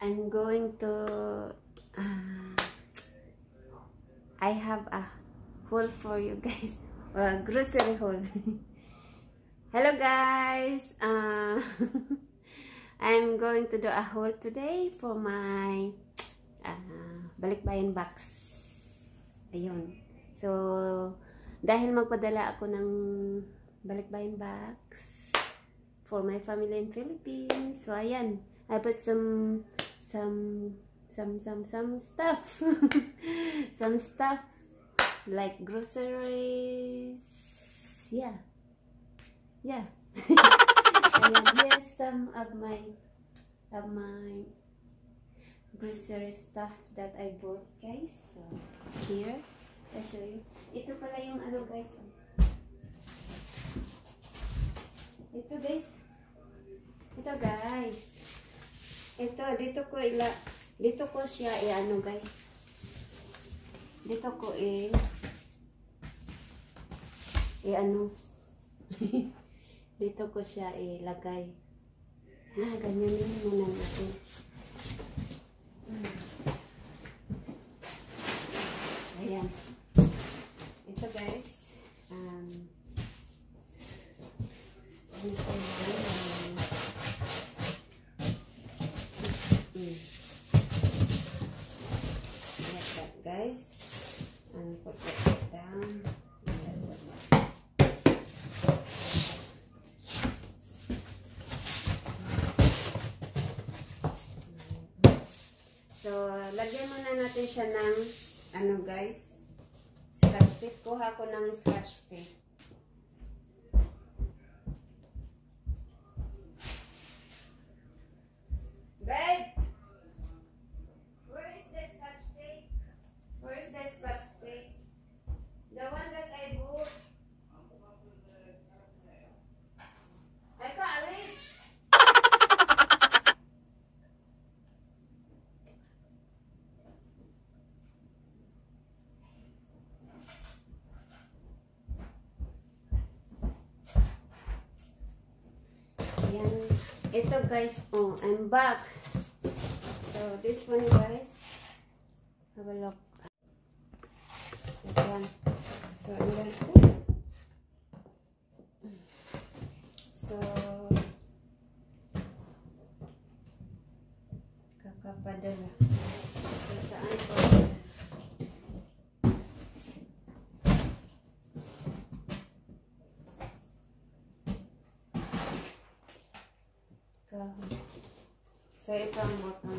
I'm going to I have a haul for you guys, or a grocery haul. Hello guys, I'm going to do a haul today for my Balikbayan box. Ayun, so dahil magpadala ako ng Balikbayan box for my family in Philippines. So ayan, I put some stuff. Some stuff like groceries. Yeah. And here's some of my grocery stuff that I bought, guys. So here, I'll show you. Ito pala yung ano, guys. Ito guys. Ito dito ko siya i-ano, guys. Dito ko i-ano. Dito ko siya ilagay. Ganyan din muna natin. Ayan. Ito guys. Like that, guys, and put that down. So lagyan muna natin siya ng ano, guys, scotch tape. Kuha ko ng scotch tape. Ito guys, I'm back. So this one, guys, have a look. This one. So kakapadala. So saan ko? So ito ang button.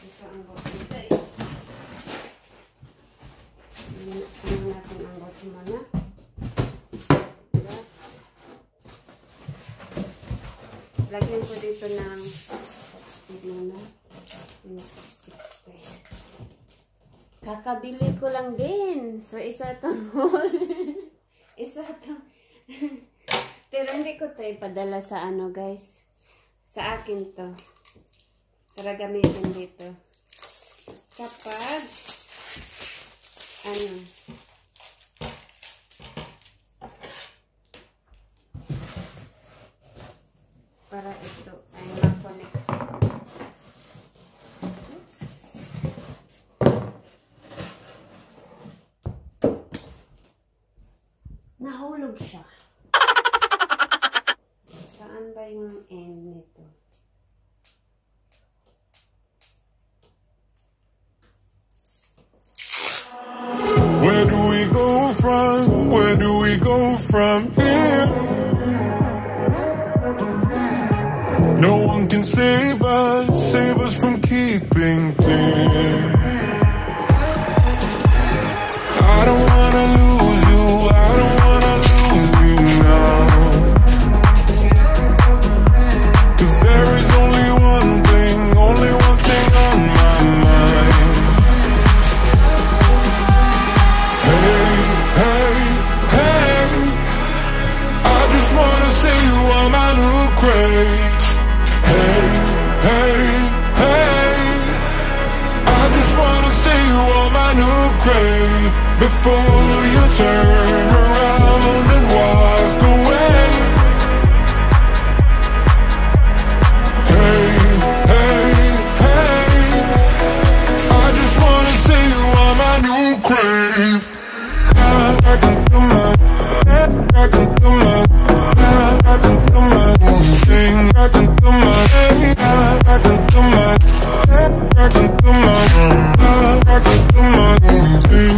Ito natin ang button muna. Lagyan ko dito ng stick muna. Kakabili ko lang din. So isa itong haul. Pero hindi ko ito ipadala sa ano, guys. Sa akin to. Para gamitin dito. Kapag ano. Para ito ay ma-connect. Nahulog siya. Saan ba yung end nito? Where do we go from? Where do we go from here? No one can save us from keeping clean. I don't want grave before you turn around and walk away. Hey, hey, hey, I just wanna say you are my new crave. I can do my, I can do my, I can do my own thing. I can do my, I can do my, I can do my own. I can do my own thing.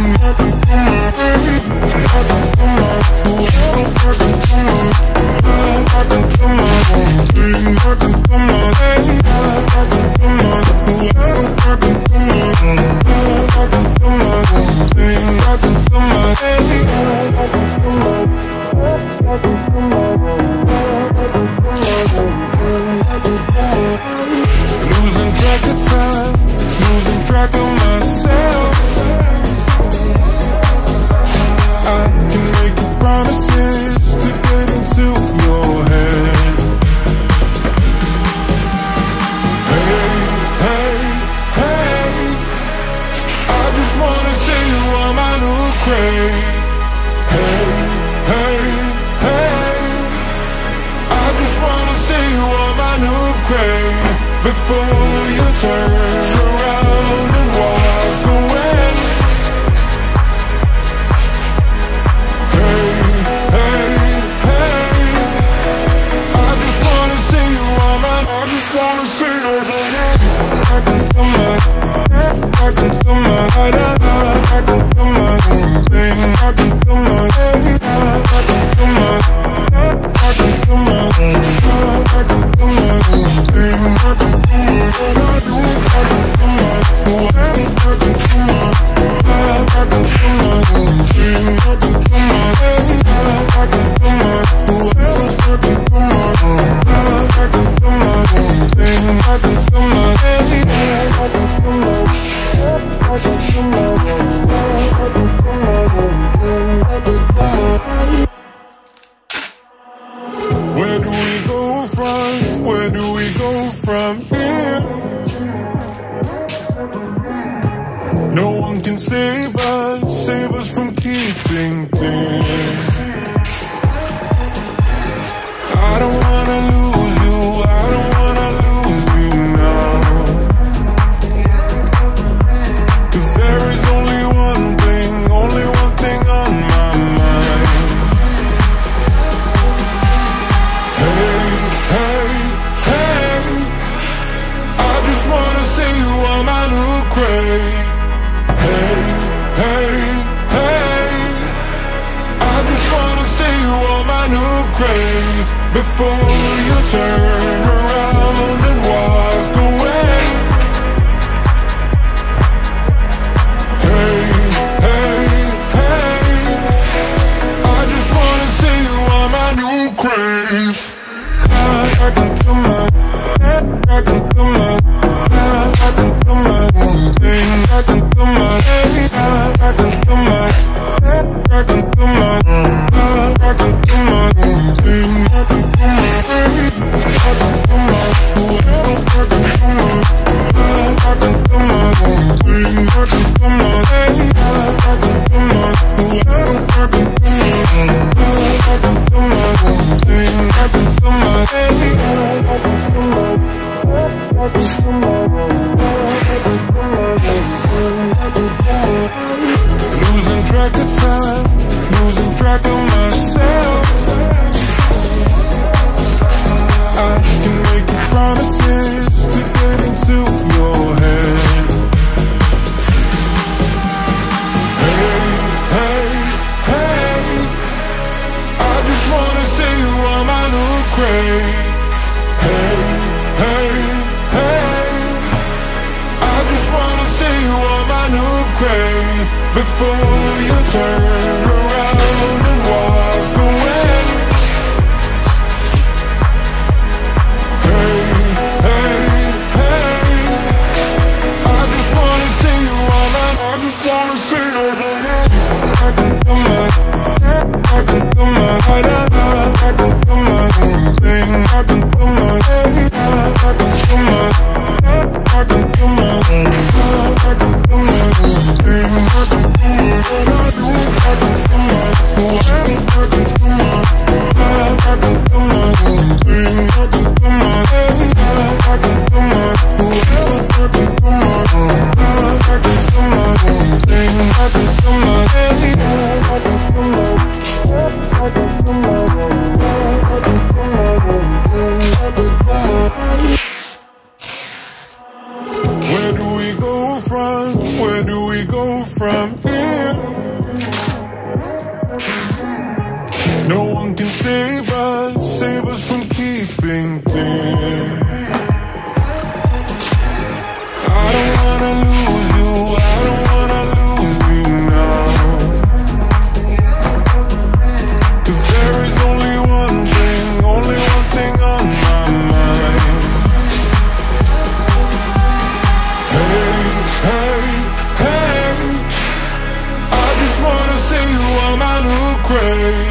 crave.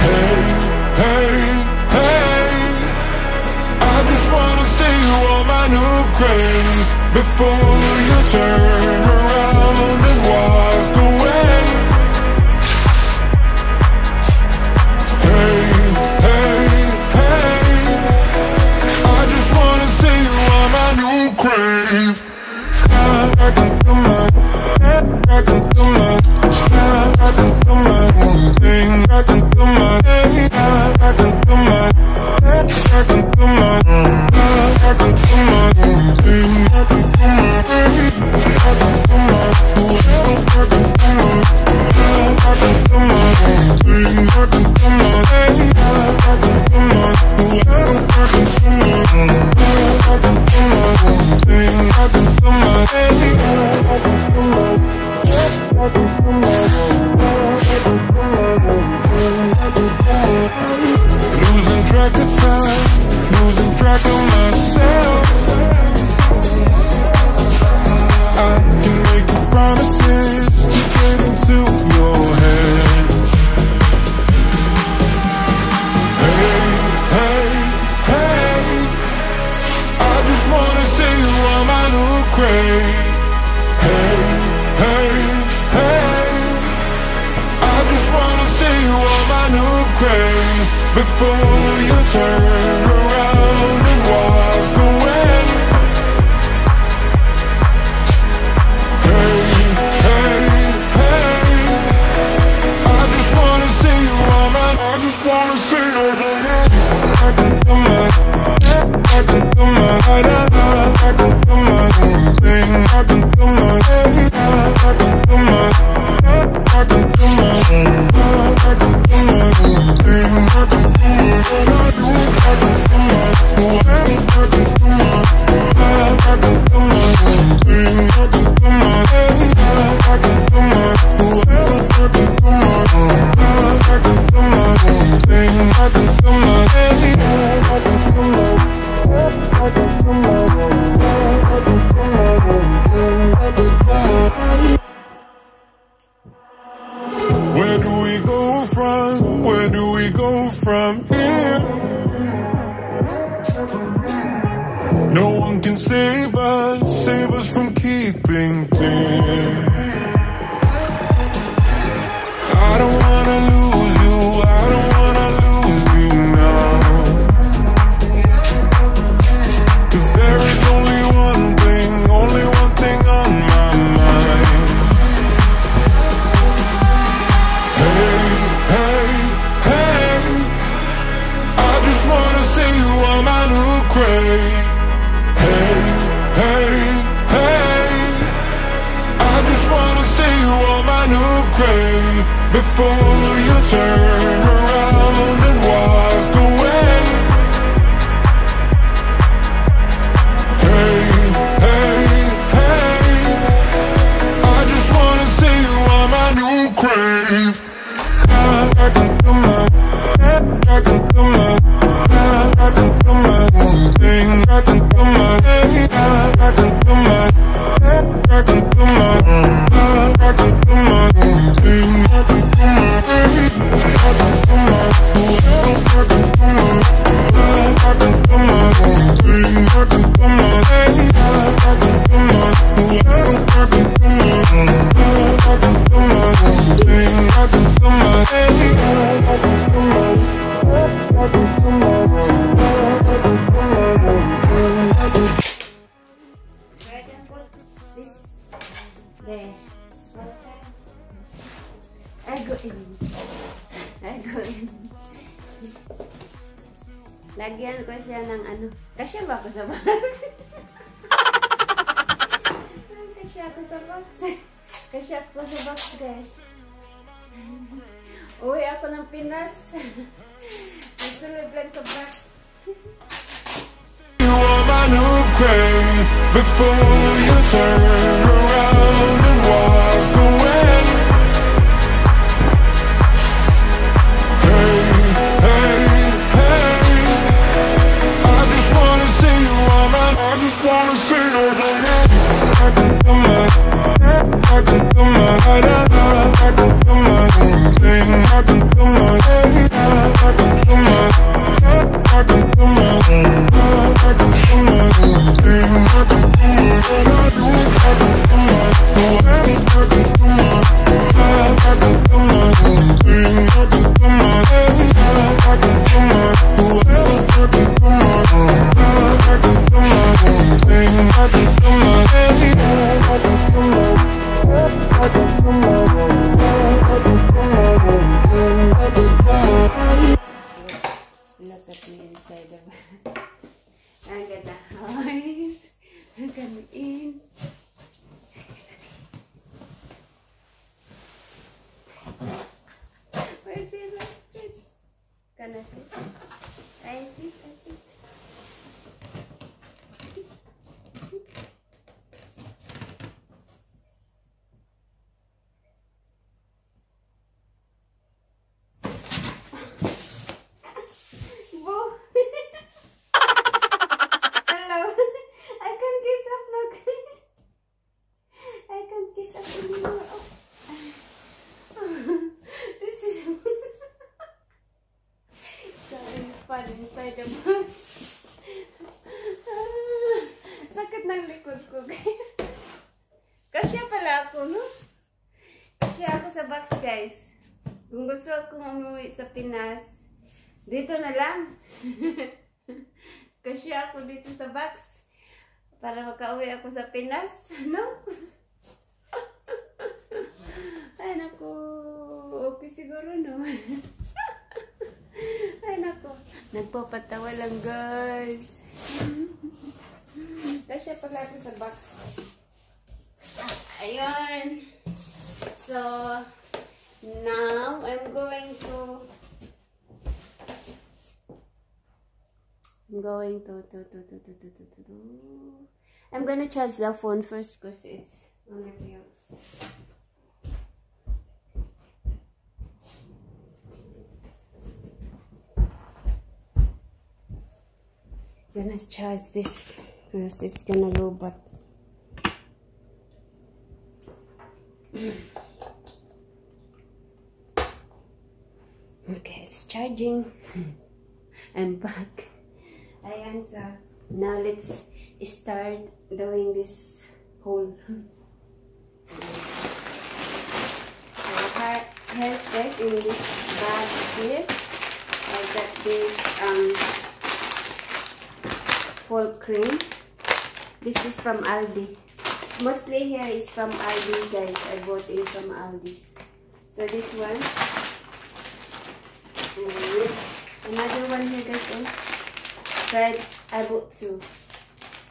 Hey, hey, hey, I just wanna see you on my new grave before you turn around and walk away. Hey, hey, hey, I just wanna see you on my new grave. I can do my, I can do my, I can do my own thing. I can do my, I can do my, I can do my, I can do my own thing. I can do my, I can do my, I can do my, I can do my own thing. I can do my, I can do my, I can do my, I can do my own thing. I can do my, I can do my. I can do my own, I can do my own, I can do my own. Losing track of time, losing track of myself. I can make you promises to get into your head. Hey, hey, hey, I just wanna see you on my new grave. Hey, hey, before you turn around and walk away. Hey, hey, hey, I just wanna see you on my, I just wanna see you. I can do my, I can do my, I can do my own thing. I can do my, I can do my, I can do my, I can do my own thing. Where do we go from? Where do we go from here? No one can save us from keeping clear. I don't wanna lose you, I don't wanna lose you now. 'Cause there is only one thing on my mind. Hey, hey, hey, I just wanna see you on my new grave. Hey, hey, hey, I just wanna see you on my new grave before you turn around and walk away. Hey, hey, hey, I just wanna see you on my new grave. I can do my, I can do my, I can do my own thing. I can do my, I can do my, I can do my, I can do my own thing. I can do my, I can do my, I can do my, I can do my own thing. I can do my, I can do my, I can do my, I can do my own thing. I can do my, I can do my, I can do my own thing. Lagyan ko siya ng ano. Kasya ba ako sa box? Kasya ako sa box. Kasya ako sa box, guys. Uy, ako ng Pinas. Nagsulod lang sa box. You are my new grave before you turn around and walk away. I can do my, I can do my own thing. I can inside the mask. Sakit ng likod ko, guys. Kasya pala ako, no? Kasya ako sa box, guys. Kung gusto akong umuwi sa Pinas, dito na lang. Kasya ako dito sa box. Para makauwi ako sa Pinas, no? Ay, naku. Okay siguro, no? Ay, naku. Nagpapatawa lang, guys. Kasya pala ako sa box. Ayun. So, now I'm going to charge the phone first because it's on the field. I'm going to charge this because it's going to low, but okay, it's charging. I'm back. Ayan, so now let's start doing this whole. Here's this in this bag here. I got this folk cream. This is from Aldi. Mostly here is from Aldi, guys. I bought it from Aldi's. So this one. Another one here, guys. But I bought two.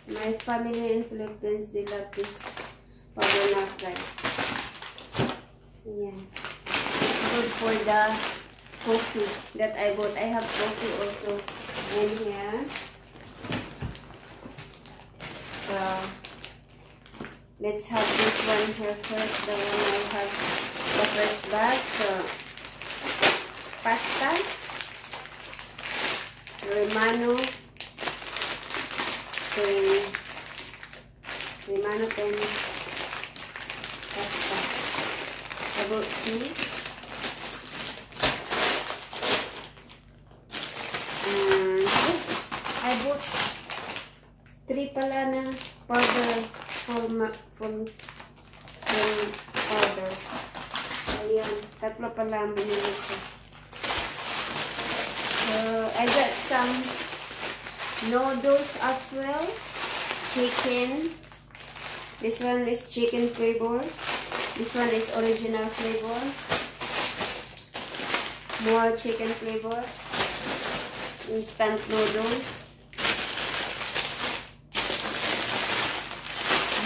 My family in Philippines, they love this Palmolive, guys. Yeah. Good for the coffee that I bought. I have coffee also in here. So let's have this one here first, the one I have the first bag. So, pasta, Romano pen, pasta, about two, and I bought three palana powder. From powder. Ayan, tatlo pala ang binili ko. So, I got some noodles as well. Chicken. This one is chicken flavor. This one is original flavor. More chicken flavor. Instant noodles.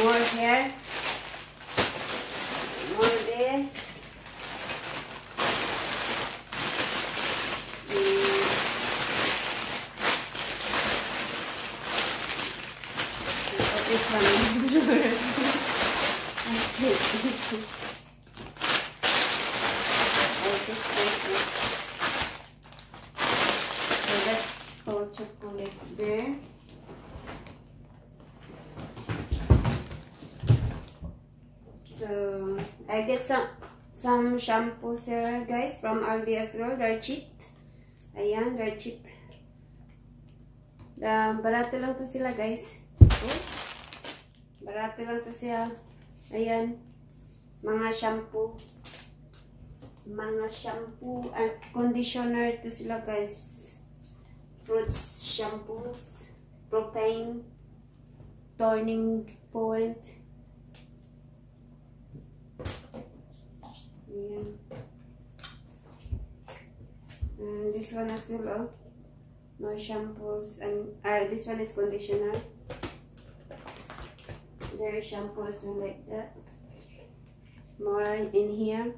More here, more there, this one. So that's all chocolate there. So I get some shampoos here, guys, from Aldi as well. They're cheap. Ayan, they're cheap. Barato lang to sila, guys. Barato lang to sila. Ayan, mga shampoo and conditioner to sila, guys. Fruits shampoos, propane, turning point. Yeah. And this one as well, more shampoos, and this one is conditioner. There is shampoos like that. More in here.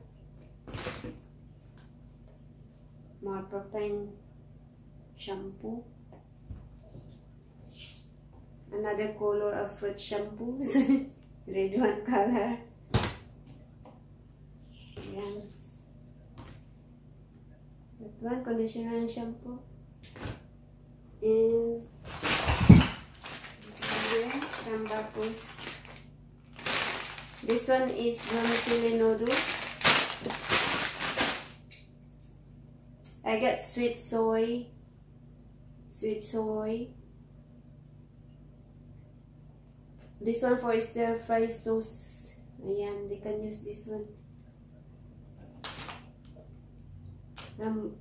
More propane shampoo. Another color of fruit shampoos. Red one color. Ayan. That one, conditioner and shampoo. And tambakos. This one is vermicelli noodles. I got sweet soy sweet soy. This one for stir fry sauce. Ayan, they can use this one.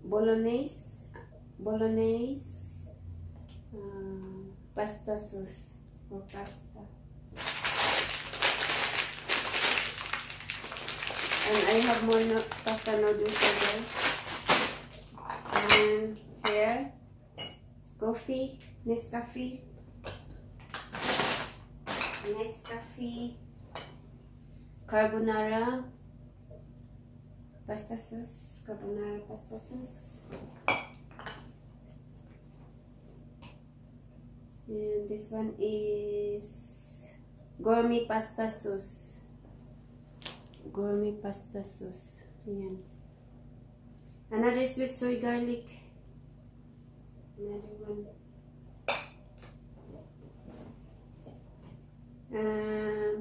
Bolognese pasta sauce or pasta. And I have more pasta noodles over there. And here, coffee, Nescafe, carbonara, pasta sauce, And this one is gourmet pasta sauce. Gourmet pasta sauce. Ayan. Another sweet soy garlic. Another one.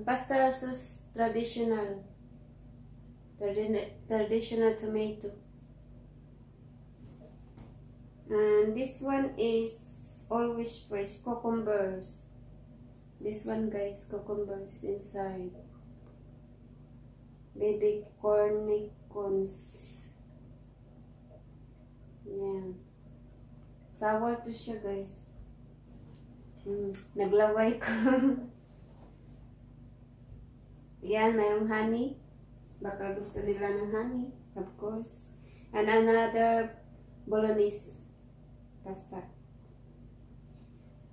Pasta sauce traditional. Traditional tomato. And this one is always fresh. Cucumbers. This one, guys, cucumbers inside. Baby cornicons. Yeah. Sour to siya, guys. Naglaway ko. Yan, mayroong honey. Baka gusto nila ng honey, of course. And another bolognese pasta.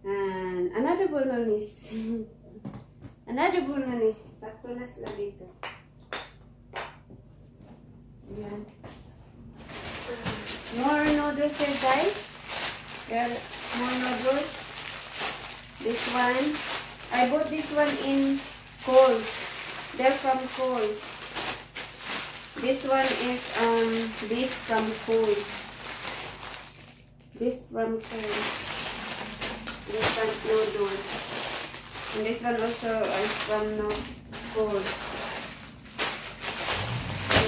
And another bolognese. Another bolognese. Tatlo na sila dito. Ayan. More noodles here, guys. There are more noodles. This one. I bought this one in Coles. They're from Coles. This one is beef from Coles. This one noodles. And this one also is from Coles.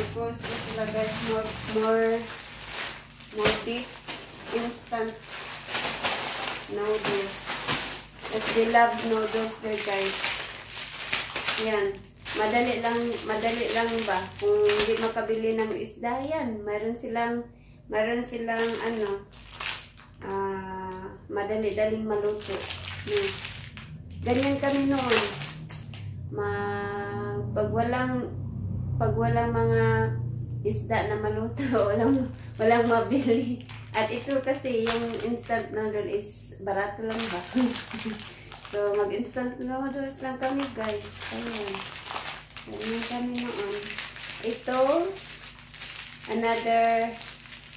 Because sila guys, more deep instant noodles. As they love noodles there, guys. Yan. Madali lang ba? Kung hindi makabili ng isda, yan. Mayroon silang ano, madali-daling maluto. Yan. Ganyan kami noon. Pag walang mga isda na maluto, walang mabili. At ito kasi yung instant noodle is barato lang ba? So mag-instant noodles lang kami, guys. Ayan. Ayan kami noon. Ito, another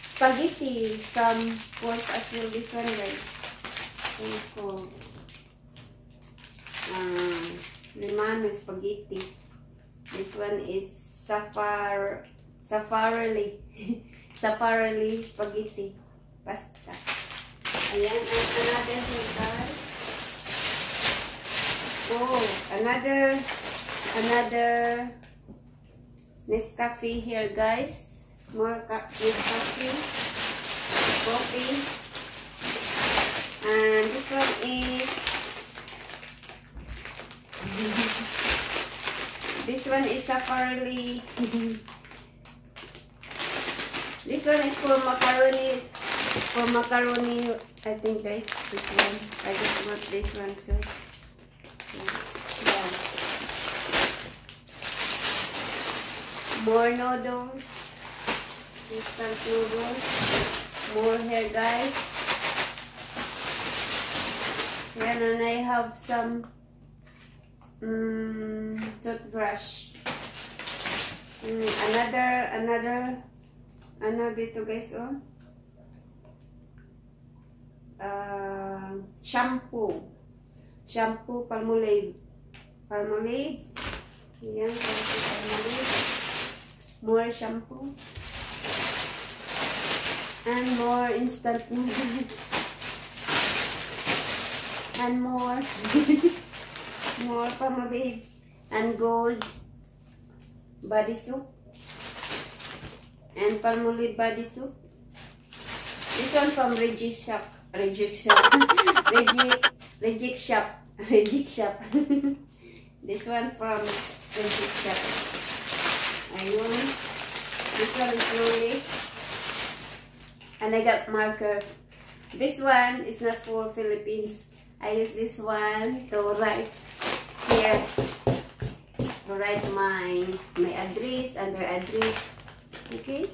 spaghetti from Coles as well. This one, guys. Coles. Limano spaghetti. This one is Safarelli spaghetti pasta. Ayan, and another thing, guys. Oh, another Nescafe here, guys. More Nescafe coffee. And this one is Safarelli. This one is for macaroni. I think, guys. This one. I just bought this one too. Yeah. More noodles. Instant noodles. More here, guys. And I have some toothbrush. Another dito, guys, oh. Shampoo Palmolive. Ayan, Palmolive. More shampoo. And more instant noodles. And more more Palmolive. And gold body soup and Palmolive body soup. This one from Reject shop. Reject shop. Reject shop. Reject shop. This one from Reject shop. Ayun. This one is Rollis. And I got marker. This one is not for Philippines. I use this one to write here. To write my address and her address. Okay?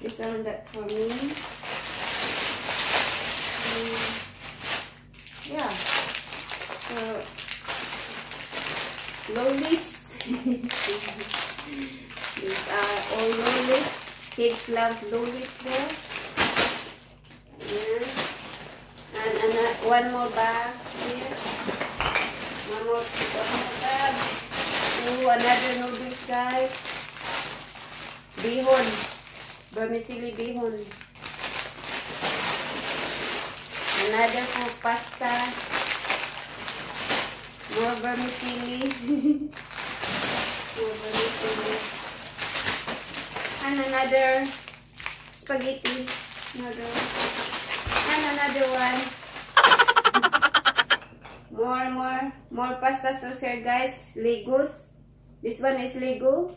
This one that for me. Yeah. So, lollies. These are all lollies. Kids love lollies there. Yeah. And another, one more bag here. One more bag. Ooh, another noodles, guys. Bihon. Vermicelli bihon. Another for pasta. More vermicelli. More vermicelli. And another spaghetti noodle. And another one. More pasta sauce here, guys. Legos. This one is Lego.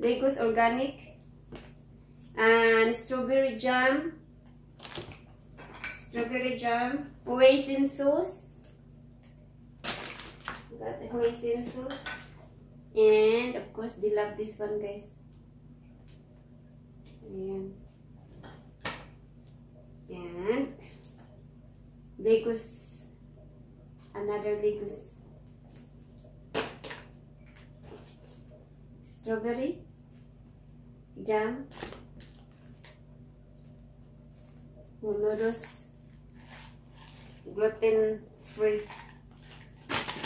Legos organic. And strawberry jam, hoisin sauce, got the hoisin sauce, and of course they love this one, guys. And Legos, another Legos, strawberry jam. Noodles, gluten free,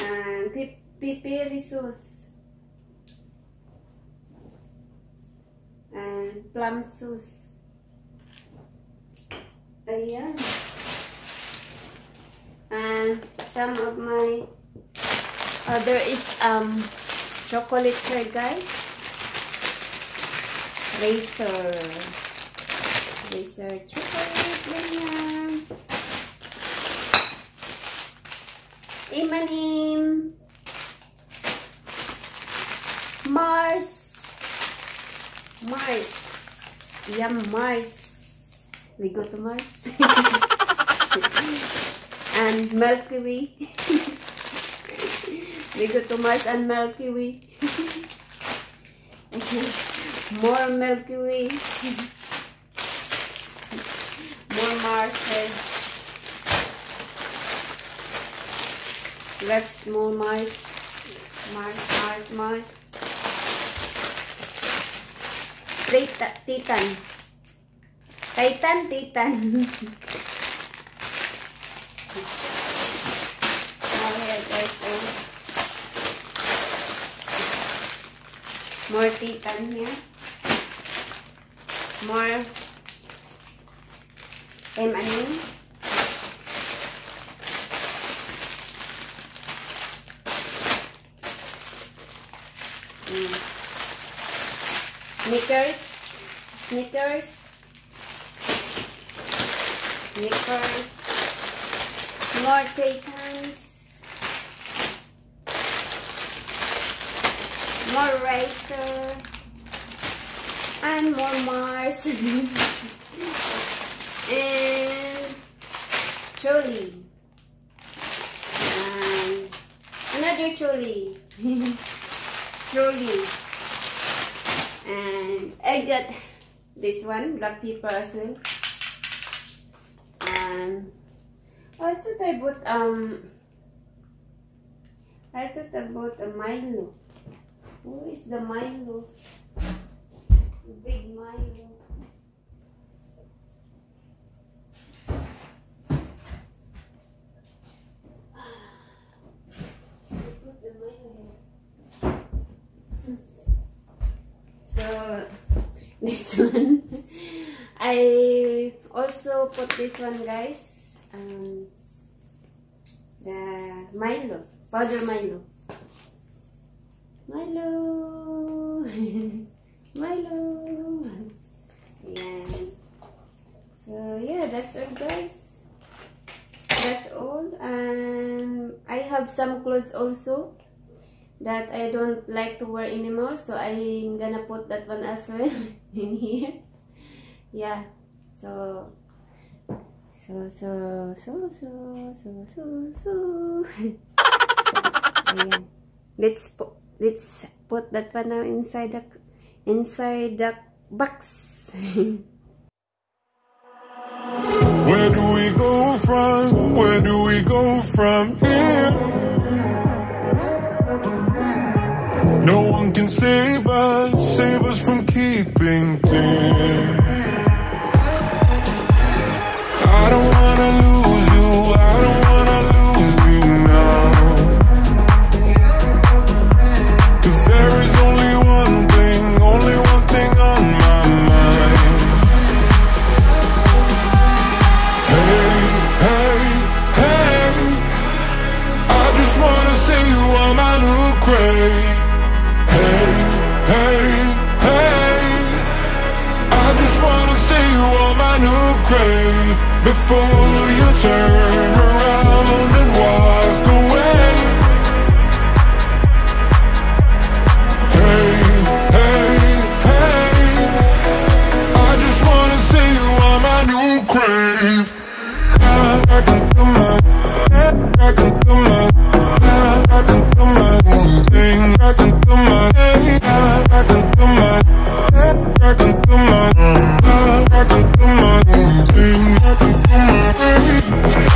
and pepper sauce, and plum sauce. Ayan. And some of my other is chocolate here, guys. Razor chocolate, ganyan. Imanim. Mars. Yeah, Mars. We go to Mars. And Milky Way. We go to Mars and Milky Way. More Milky Way. More Mars. Let's more Mars. Titan. Now here, guys. More Titan here. More M&M. Snickers. More Titans. More Racer. And more Mars. And choli, and another choli, and I got this one, black pepper as well. And I thought I bought a Milo. Who is the Milo? The big Milo. This one, I also put this one, guys. The Milo, powder Milo. Yeah. So yeah, that's all guys, that's all. And I have some clothes also that I don't like to wear anymore, so I'm gonna put that one as well in here. Yeah, so let's put that one now inside the box. Where do we go from? Where do we go from here? No one can save us from keeping clear. I don't wanna lose you, I don't wanna lose you now. 'Cause there is only one thing on my mind. Hey, hey, hey, I just wanna say you are my new craze. Hey, hey, hey, I just wanna say you are my new craze. Before you turn around and walk away. Hey, hey, hey, I just wanna say you are my new crave. I can do my, I can do my, I can do my own thing. I can do my, I can do my, I can do my, I can do my own thing. I can do my own thing. I can do my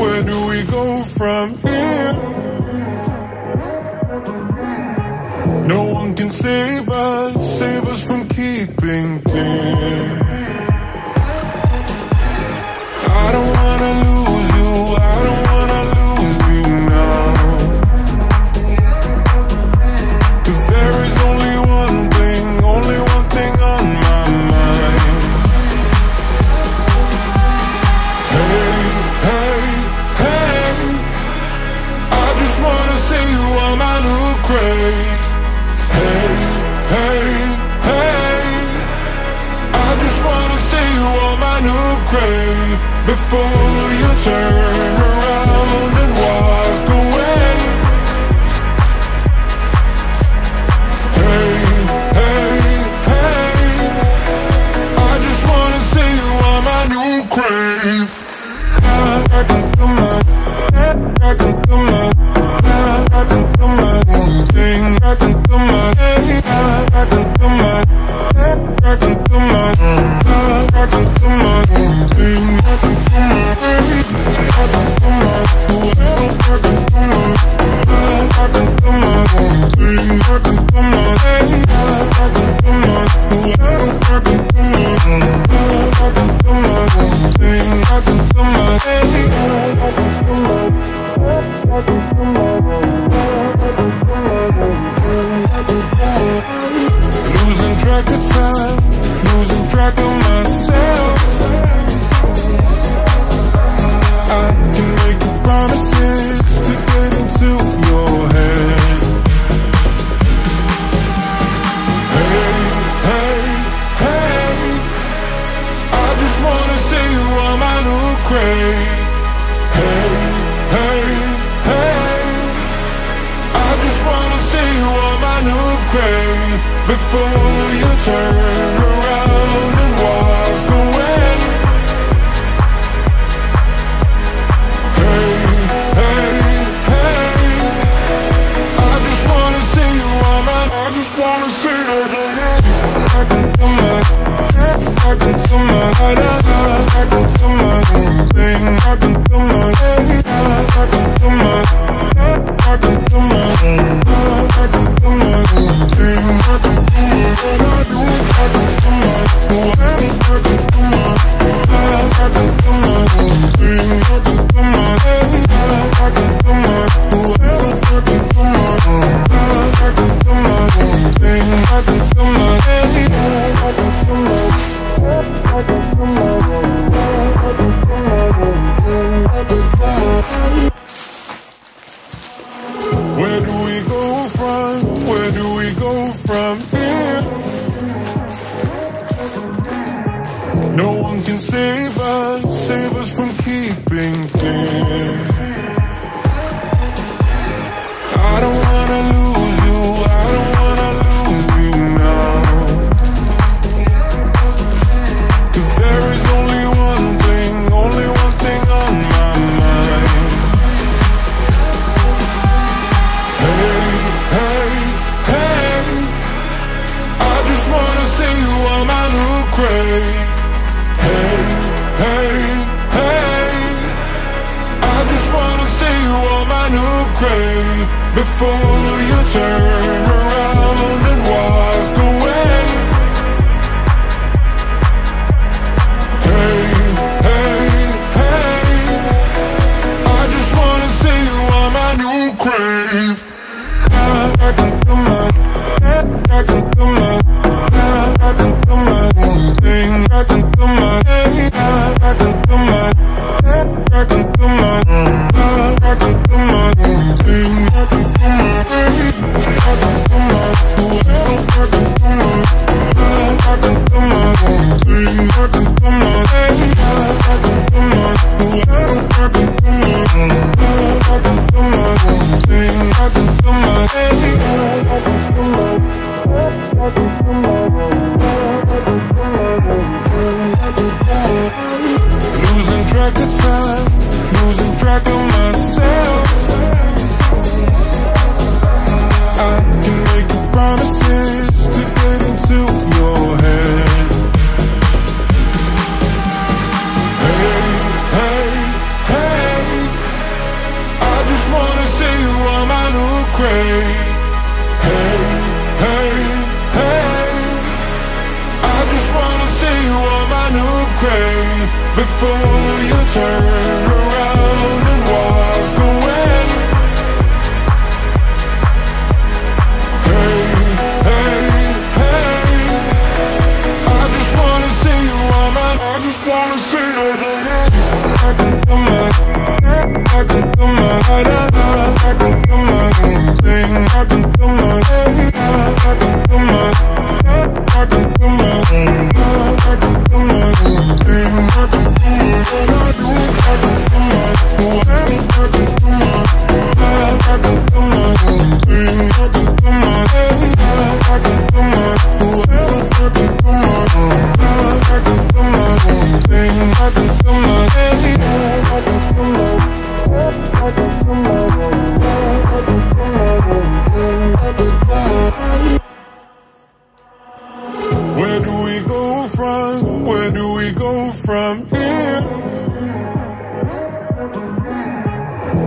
Where do we go from here? No one can save us from keeping clean. I don't wanna lose you, I don't wanna lose you now. 'Cause there is only one thing on my mind. Hey, hey, hey, I just wanna see you on my new grave. Hey, hey, hey, I just wanna see you on my new grave. Before you turn around and walk away. Hey, hey, hey, I just wanna see you on my new grave. I can do my, I can do my, I can do my own thing. I can do my, I can do my, I can do my, I can do my own thing. I can do my own thing. I can do my,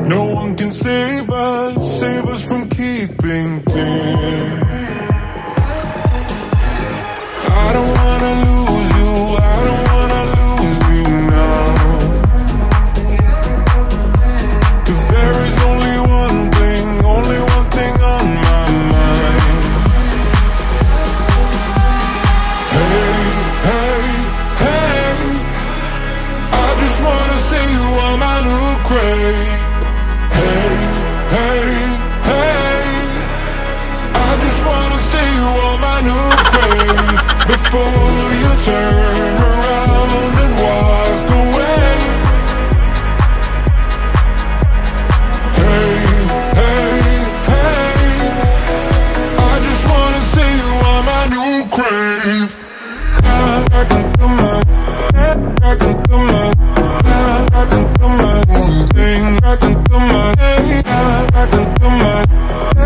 No one can save us from keeping clean. I don't wanna lose you, I don't wanna lose you now. 'Cause there is only one thing on my mind. Hey, hey, hey, I just wanna say you are my new craze. Hey, hey, hey, I just wanna say you are my new craze. Before you turn around and walk away. Hey, hey, hey, I just wanna say you are my new craze. I can do my, I can do my, I can do my own thing. I can do my, I can do my,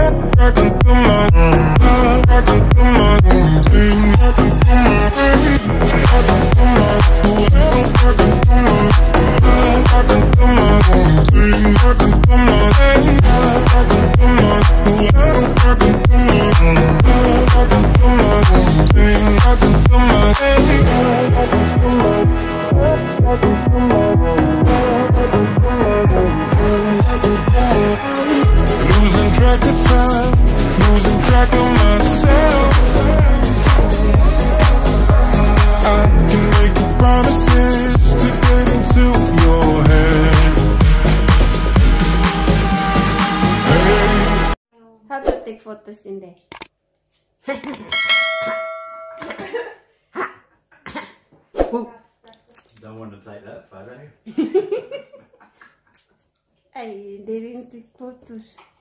I can do my, I can do my own thing. I can do my, I can do my, I can do my, I can do my own thing. I can do my, I can do my, I can do my, I can do my own thing. I can do my, I can do my, I can do my. Losing track of myself. I can make you promises to get into your head. Hey. How to take photos in there? Don't want to take that photo. I didn't take photos.